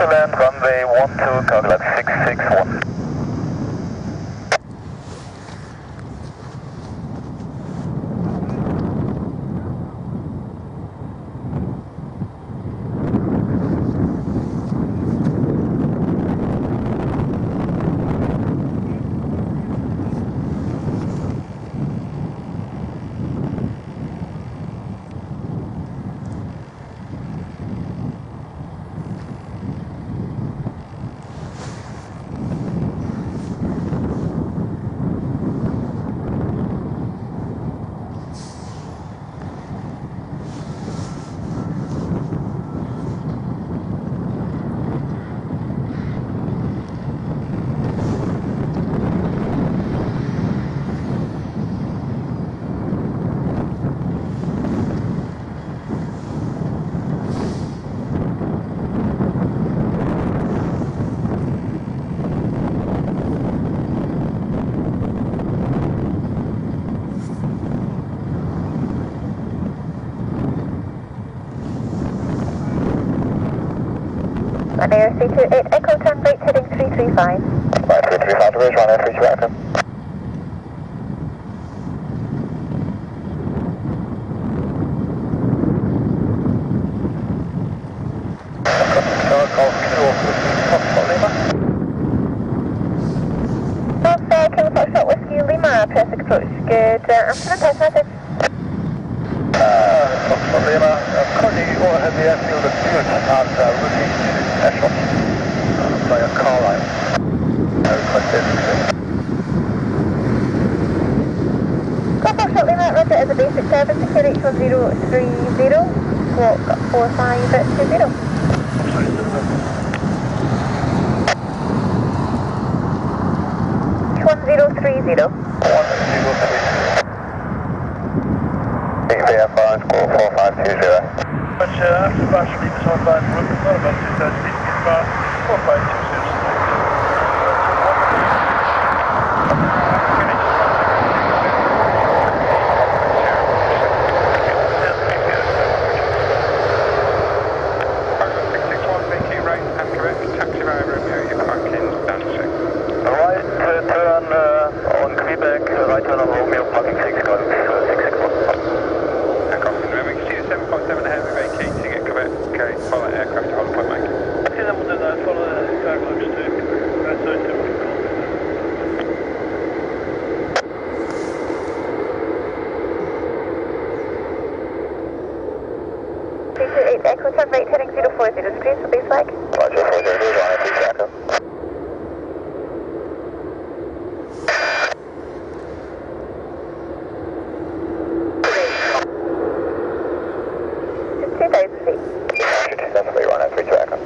to land runway 12, Cargolux 661. Air 328, echo turn right heading 335. Right, 335 to bridge, run air 328, echo. North Fair, Kilo Foxtrot Whiskey Lima, Prestwick approach, good afternoon, test message. Foxtrot Lima, currently overhead the airfield of Stewart and routine. Airshot by a car line. I request everything. Cargolux Airlines, roger, is a basic service, secure H1030, walk 4520. H1030. 1030. EVF line score 4520. After the bash, leave us on line for Rupert, Loneville 230, Eastgate Bar, 4520. Echo turn right heading 040 degrees for base flag. Roger, 040 degrees, line of 3 echo. It's 2,000 feet. Roger, 2,000 feet, line of 3 to echo.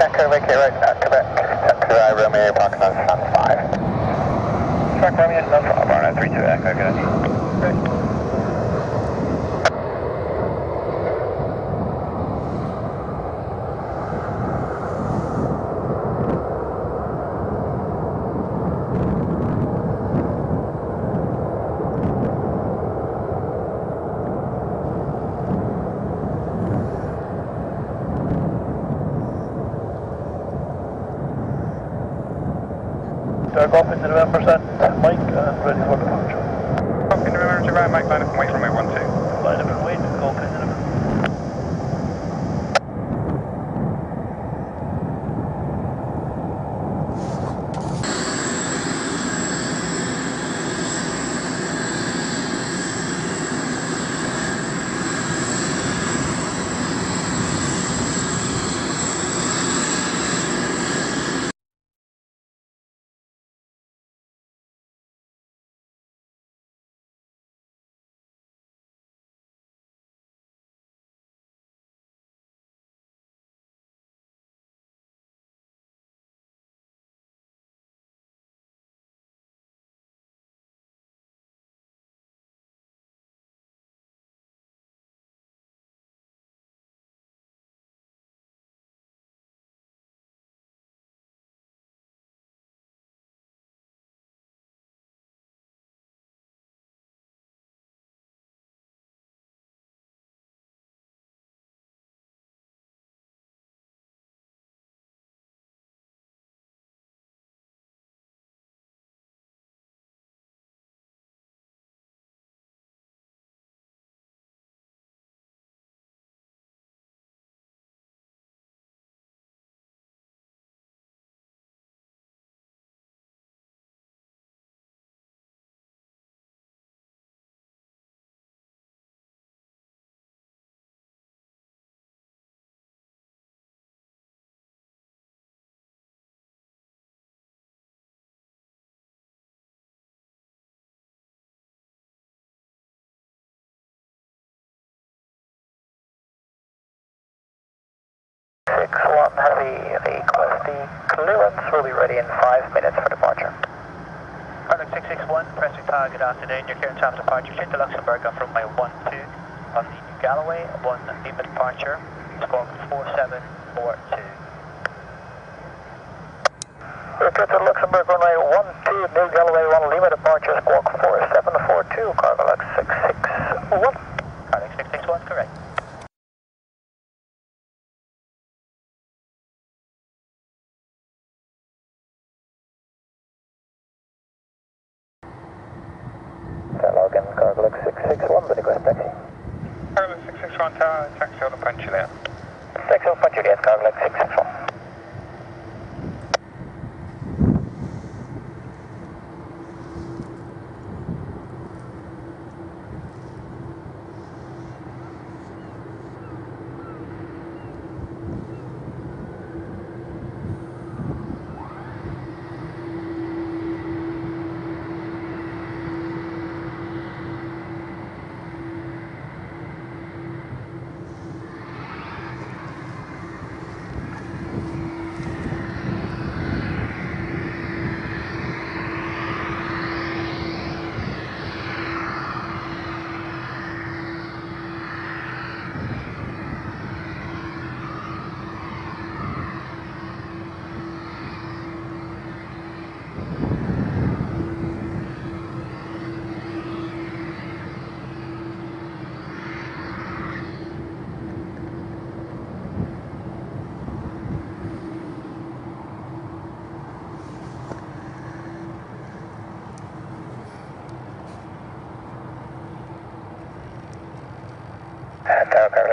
Echo, make it right now, Quebec, Taxi Romeo, parking on Sun 5. Quebec Romeo, Sun 5, Barna, 32 Echo, good off into November, Mike, ready for departure. Off into November, to right, Mike, line up and wait for me, 1-2. Line up and wait, call to November. One Heavy request the clearance, will be ready in 5 minutes for departure. Cargolux 661, Prestwick Power, good afternoon. Your clearance time departure, Jet to Luxembourg on runway 12 on the New Galloway, 1 leave departure, squawk 4742. Return to Luxembourg, runway 12, New Galloway 1, leave departure, squawk 4742, Cargolux 661. Cargolux 661, correct. Cargolux 661, the request taxi. Cargolux 661 tower, taxi on Point Juliet. Taxi on Point Juliet, Cargolux 661. Cargolux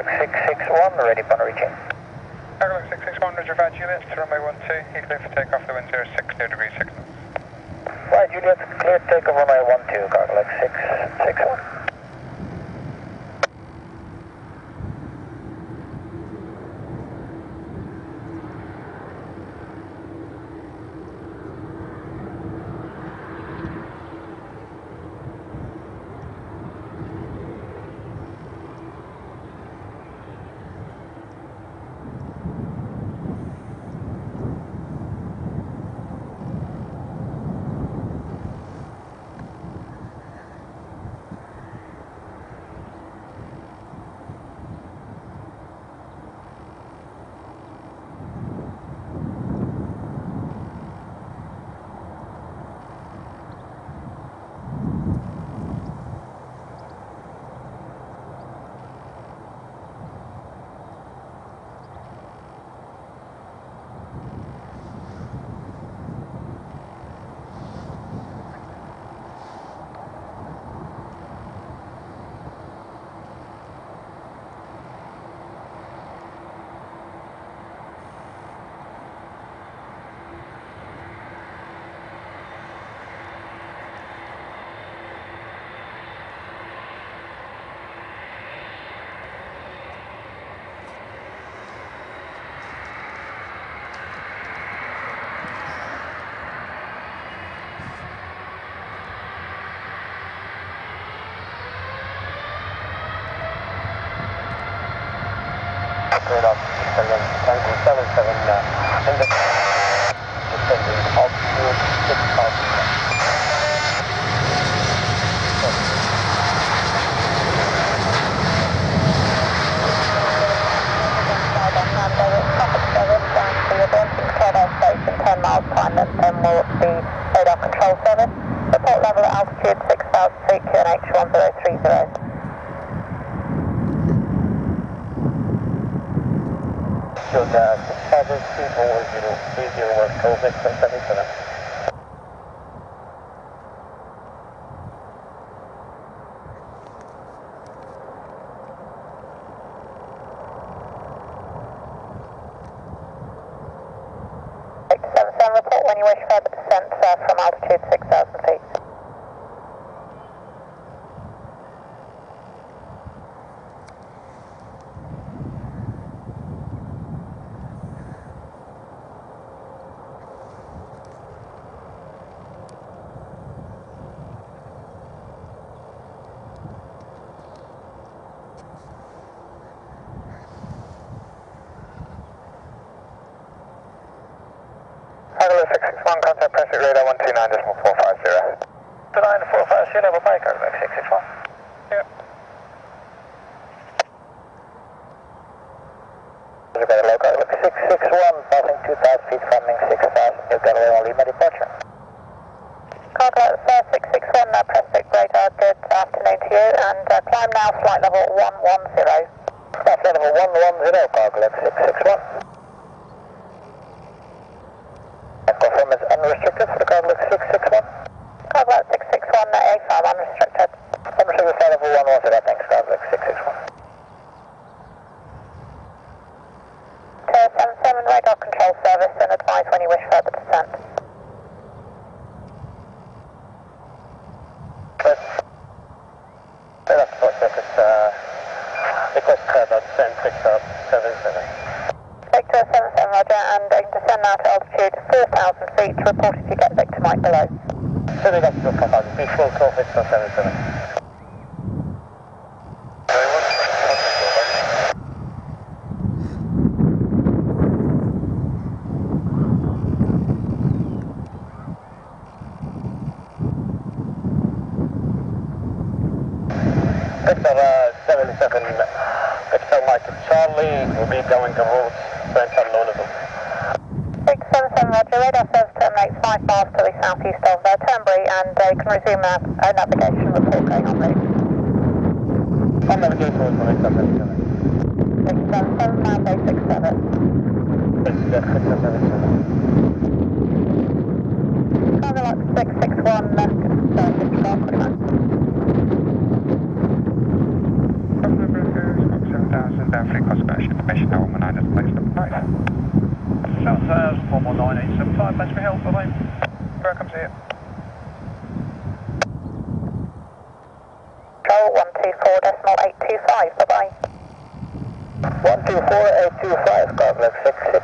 661, ready upon reaching. Cargolux 661, Roger, 5 Juliet, runway 12, you clear for takeoff, the wind 06, 0°6. 5 Juliet, clear takeoff, runway 12, Cargolux 661. Tango 77 in the descending altitude 6,000. And will be radar control service. Report level at altitude 6,000 feet, QNH 1030. Good, discharges, C410, Cargolux 661. When you wish further descent from altitude 6,000 feet. Cargolux 661, contact Prestwick radar 129.450. 294.450, level by Cargolux 661. Yep. We've got a low Cargolux 661, passing 2,000 feet from wing 6,000, New Galloway on Lima departure. Cargolux 661, Prestwick radar, good afternoon to you, and climb now flight level 110. Flight level 110, Cargolux 661. Unrestricted for the Cargolux 661. Cargolux 661, AFAM, unrestricted. Unrestricted flight level 110, thanks, Cargolux 661. TR77 radar control service, and advise when you wish further descent. Radar support circuit, request radar descent 677. Roger, and descend now to altitude 4,000 feet to report if you get vector mic below. Sending up to 4,000 feet, full call, vector 77. Vector 77, vector mic Charlie will be going to route. Loneville. 677 Roger, radar service terminates 5 miles to the southeast of Turnberry, and you can resume our navigation report going on route. On navigation report, 677. 677, now day 67. 677. Cargolux 661, information now on the 9th place number 5. South 419.875, thanks for help, bye-bye. Welcome to you. Control 124.825, bye-bye. 124.825, Cargolux 661.